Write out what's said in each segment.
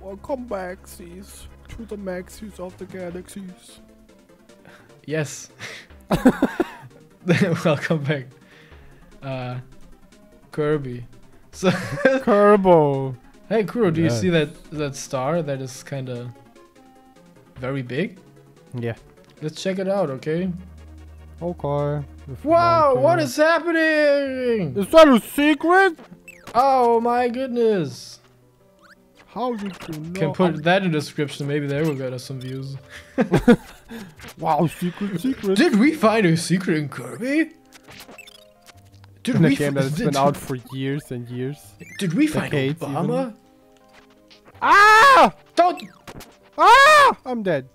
Welcome back, Seas, to the Maxis of the Galaxies. Yes. Welcome back. Kirby. So Kerbo. Hey Kuro, do you see that star that is kinda very big? Yeah. Let's check it out, okay? Okay. Wow, what is happening? Is that a secret? Oh my goodness. How did you know? Can put that in the description, maybe that will get us some views. Wow, secret. Did we find a secret in Kirby? In a game that has been out for years and years. Did we find Obama? Even? Ah! Don't! Ah! I'm dead.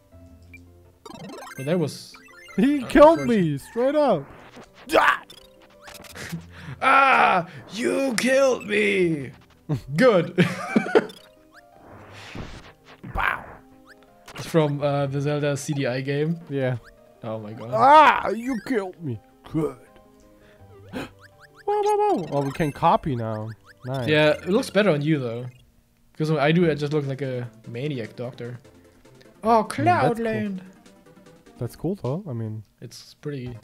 But that was... He killed me, straight up. Ah! You killed me! Good. Wow. It's from the Zelda CD-i game. Yeah. Oh my god. Ah! You killed me. Good. Whoa, whoa, whoa. Oh, we can copy now. Nice. Yeah, it looks better on you though. Because when I do, I just look like a maniac doctor. Oh, Cloudland! That's cool though, I mean... It's pretty...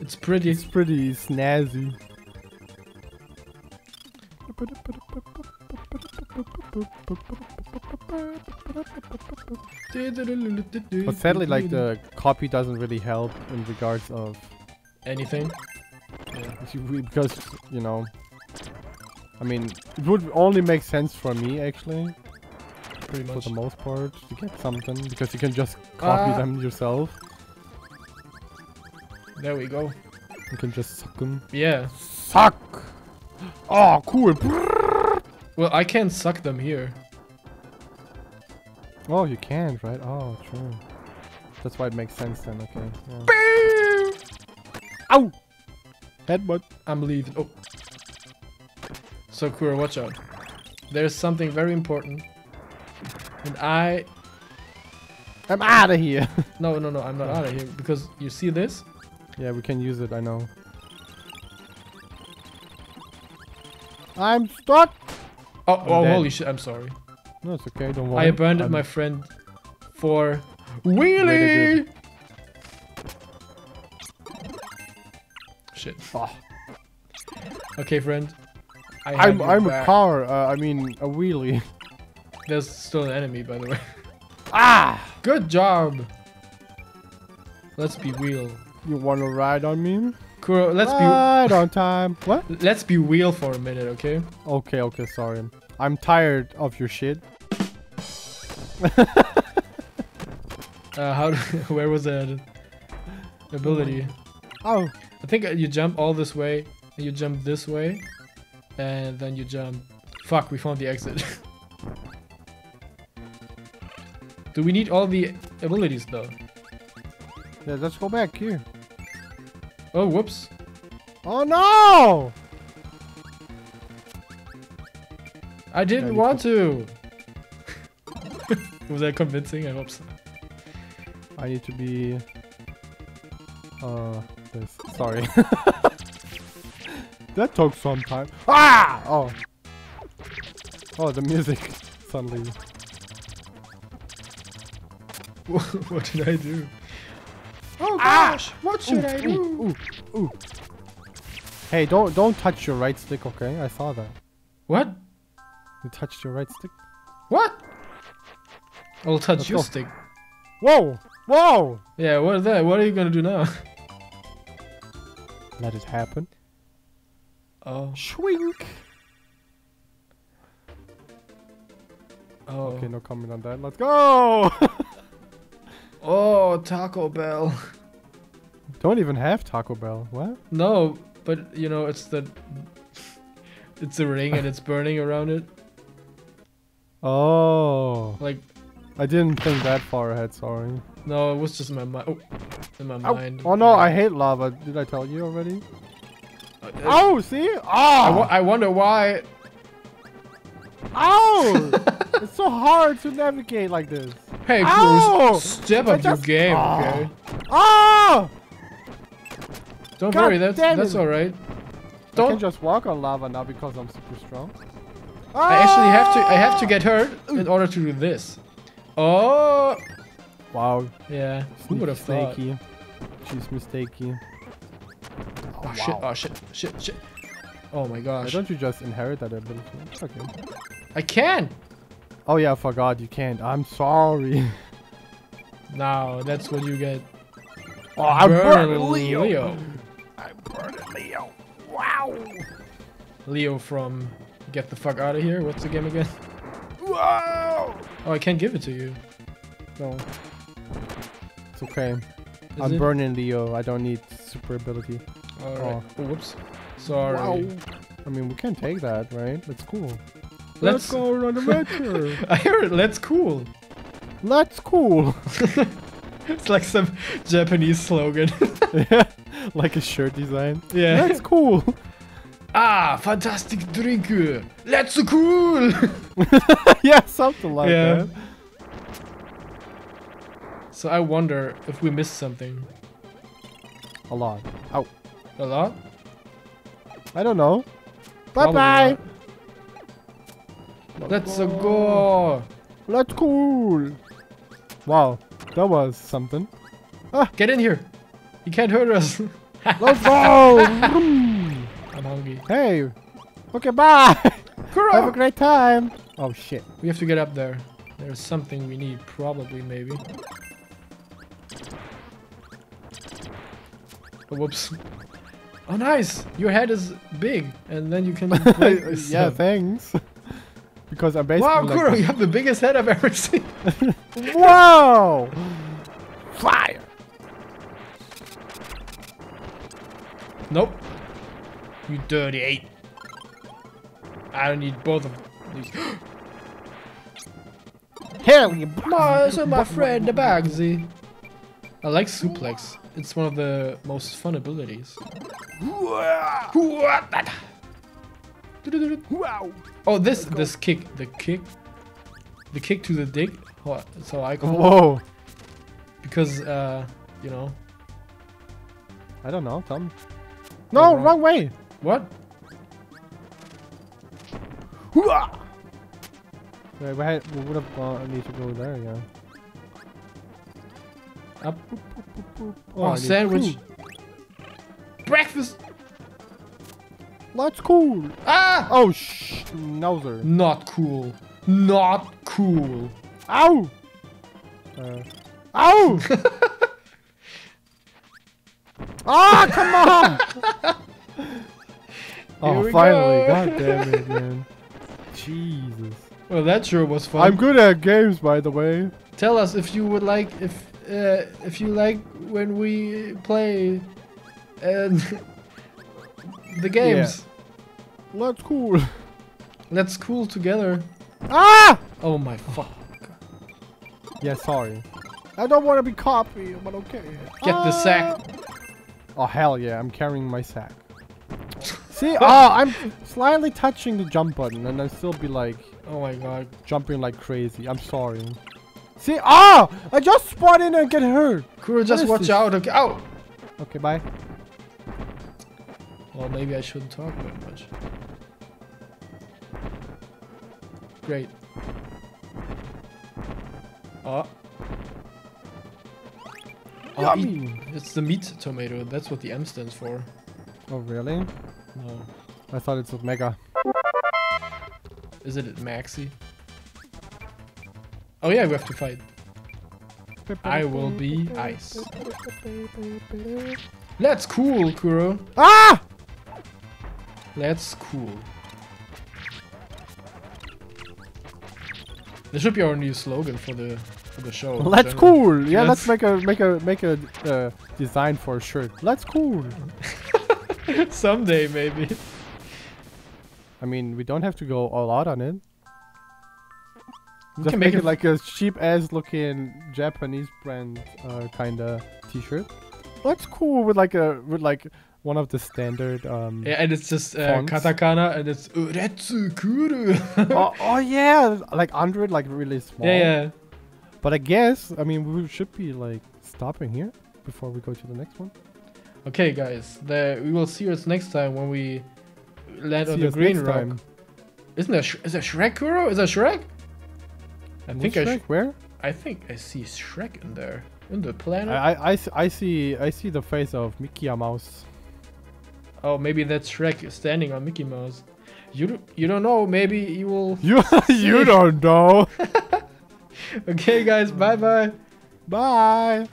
It's pretty snazzy. But sadly, like, the copy doesn't really help in regards of... Anything? Because, you know, I mean, it would only make sense for me, actually, pretty much for the most part, to get something, because you can just copy them yourself. There we go. You can just suck them. Yeah. Suck! Oh, cool! Well, I can't suck them here. Oh, you can, right? Oh, true. That's why it makes sense then, okay. Yeah. Ow! Headbutt. I'm leaving. Oh. So Kuro, watch out. There's something very important. And I'm out of here. No, I'm not out of here. Because you see this? Yeah, we can use it, I know. I'm stuck! Oh, holy shit, I'm sorry. No, it's okay, don't worry. I abandoned my friend for wheelie! Shit. Oh. Okay, friend. I'm a car. I mean, a wheelie. There's still an enemy, by the way. Ah! Good job. Let's be real. You wanna ride on me? Kuro, let's ride on time. What? Let's be real for a minute, okay? Okay, sorry. I'm tired of your shit. Where was that ability? Oh. I think you jump all this way, and you jump this way, and then you jump... Fuck, we found the exit. Do we need all the abilities, though? Yeah, let's go back here. Oh, whoops. Oh, no! I didn't want to! Was that convincing? I hope so. I need to be... this. Sorry. That took some time. Ah! Oh. Oh, the music suddenly. What did I do? Oh gosh! What should I do? Ooh. Hey, don't touch your right stick, okay? I saw that. What? You touched your right stick. What? I'll touch your stick. Whoa! Whoa! Yeah, what is that? What are you gonna do now? Let it happen. Oh. Shwink! Oh. Okay, no comment on that. Let's go! Oh, Taco Bell. Don't even have Taco Bell. What? No, but you know, it's a ring and it's burning around it. Oh. Like. I didn't think that far ahead, sorry. No, it was just in my mind. Oh no, I hate lava. Did I tell you already? Oh, see? Oh! I wonder why. Oh! It's so hard to navigate like this. Hey, Bruce, step up your game, okay? Oh! Don't worry, that's alright. I can just walk on lava now because I'm super strong. I actually have to. I have to get hurt in order to do this. Oh! Wow. Yeah. Who would have thought? She's mistakey. Oh, wow. Shit! Oh shit! Shit! Shit! Oh my gosh! Why don't you just inherit that ability? Okay. I can. Oh yeah, I forgot you can't. I'm sorry. No, that's what you get. Oh, I burned Leo. I burned Leo. Wow. Leo from Get the Fuck Out of Here. What's the game again? Whoa! Oh, I can't give it to you. No. It's okay. I'm burning Leo. I don't need super ability. All right. Oh, whoops. Sorry. Wow. I mean, we can take that, right? That's cool. Let's go on an adventure. I heard it. Let's cool. Let's cool. It's like some Japanese slogan. Yeah, like a shirt design. Yeah. Let's cool. Ah, fantastic drink. Let's cool. Yeah, something like that. So I wonder if we missed something. A lot. Ow. A lot? I don't know. Bye bye. Let's go. Let's cool. Wow, that was something. Ah, get in here. You can't hurt us. Let's go. I'm hungry. Hey. Okay, bye. Kuro. Have a great time. Oh shit. We have to get up there. There's something we need, probably, maybe. Oh, whoops. Oh, nice. Your head is big, and then you can. Yeah, thanks. Because I'm basically. Wow, like Kuro, you have the biggest head I've ever seen. Wow! Fire! Nope. You dirty ape. I don't need both of these. Hell, you. No, so my friend, the Bagsy. I like suplex. It's one of the most fun abilities. Oh, this kick, the kick to the dick. That's how I call it. Whoa! Because you know. I don't know, Tom. No, wrong way. What? Right, we would have need to go there, yeah. Up. Oh, sandwich. Breakfast. That's cool. Ah! Oh, schnauzer. Not cool. Not cool. Ow! Ow! Ah, come on! Oh, finally. Go. God damn it, man. Jesus. Well, that sure was fun. I'm good at games, by the way. Tell us if you would like, if you like when we play the games. Yeah. Let's cool. Let's cool together. Ah! Oh my fuck. Yeah, sorry. I don't want to be copied, but okay. Get the sack. Oh hell yeah, I'm carrying my sack. See, oh, I'm slightly touching the jump button and I'll still be like, oh my god, jumping like crazy. I'm sorry. See, ah! Oh, I just spawned in and get hurt. Kuro, just watch out. Okay, ow. Okay, bye. Well, maybe I shouldn't talk very much. Great. Ah. Oh, it's the meat tomato. That's what the M stands for. Oh, really? No. I thought it's with Mega. Is it Maxi? Oh yeah, we have to fight. I will be ice. Let's cool, Kuro. Ah! Let's cool. This should be our new slogan for the show. Let's cool. Yeah, let's make a design for a shirt. Let's cool. Someday maybe. I mean, we don't have to go all out on it. We just can make it like a cheap-ass looking Japanese brand kinda t-shirt. That's cool with like one of the standard. Yeah, and it's just katakana, and it's Uretsu Kuru. Oh yeah, like Android, like really small. Yeah. But I guess we should be like stopping here before we go to the next one. Okay, guys, we will see us next time when we land on the green rock. Isn't that Shrek, Kuro? Is that Shrek? Where? I think I see Shrek in there, in the planet. I see the face of Mickey Mouse. Oh, maybe that's Shrek standing on Mickey Mouse. You don't know. Maybe you will. You don't know. Okay, guys. Bye bye. Bye.